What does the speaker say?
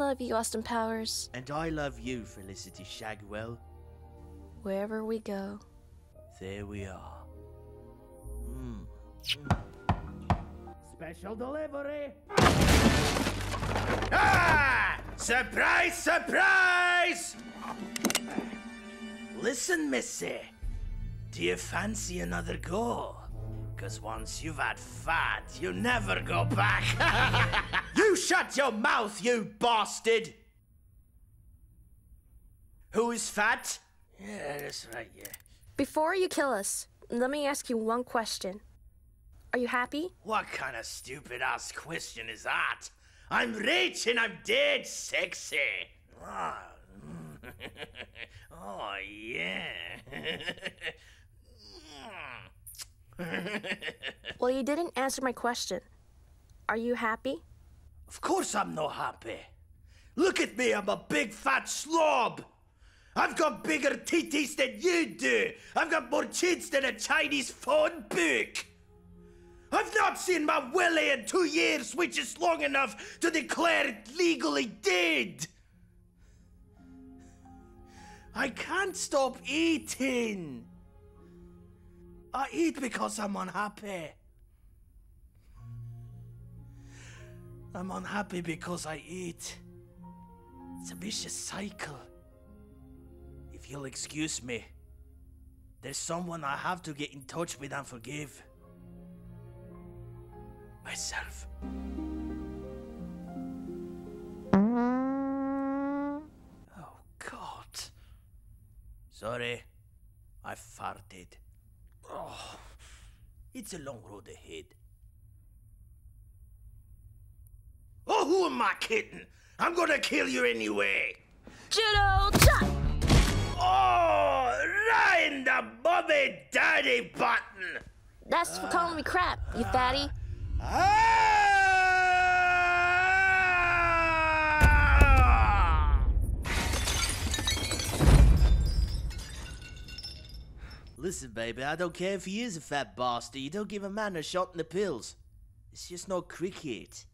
love you, Austin Powers. And I love you, Felicity Shagwell. Wherever we go, there we are. Special delivery! Ah! Surprise, surprise! Listen, missy. Do you fancy another go? Because once you've had fat, you never go back. You shut your mouth, you bastard! Who is fat? Yeah, that's right, yeah. Before you kill us, let me ask you one question. Are you happy? What kind of stupid-ass question is that? I'm rich and I'm dead sexy. Oh, oh yeah. Well, you didn't answer my question. Are you happy? Of course I'm not happy. Look at me, I'm a big fat slob. I've got bigger titties than you do. I've got more chins than a Chinese phone book. I've not seen my willy in 2 years, which is long enough to declare it legally dead. I can't stop eating. I eat because I'm unhappy. I'm unhappy because I eat. It's a vicious cycle. If you'll excuse me, there's someone I have to get in touch with and forgive. Myself. Oh, God. Sorry, I farted. Oh, it's a long road ahead. Oh, who am I kidding? I'm gonna kill you anyway. Judo chop! Oh, right in the mommy daddy button. That's for calling me crap, you fatty. Listen, baby, I don't care if he is a fat bastard. You don't give a man a shot in the pills. It's just not cricket.